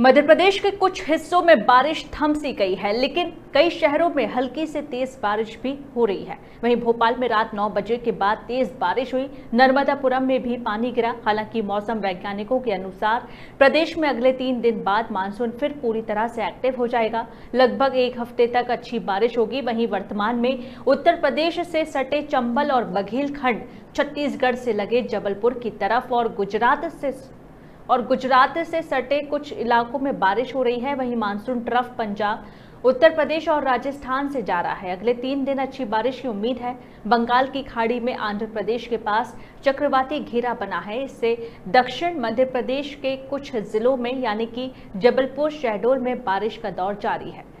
मध्य प्रदेश के कुछ हिस्सों में बारिश थम सी गई है, लेकिन कई शहरों में हल्की से तेज बारिश भी हो रही है। वहीं भोपाल में रात 9 बजे के बाद तेज बारिश हुई। नर्मदापुरम में भी पानी गिरा। हालांकि मौसम वैज्ञानिकों के अनुसार प्रदेश में अगले 3 दिन बाद मानसून फिर पूरी तरह से एक्टिव हो जाएगा। लगभग 1 हफ्ते तक अच्छी बारिश होगी। वहीं वर्तमान में उत्तर प्रदेश से सटे चंबल और बघेलखंड, छत्तीसगढ़ से लगे जबलपुर की तरफ और गुजरात से सटे कुछ इलाकों में बारिश हो रही है। वहीं मानसून ट्रफ पंजाब, उत्तर प्रदेश और राजस्थान से जा रहा है। अगले 3 दिन अच्छी बारिश की उम्मीद है। बंगाल की खाड़ी में आंध्र प्रदेश के पास चक्रवाती घेरा बना है। इससे दक्षिण मध्य प्रदेश के कुछ जिलों में यानी कि जबलपुर, शहडोल में बारिश का दौर जारी है।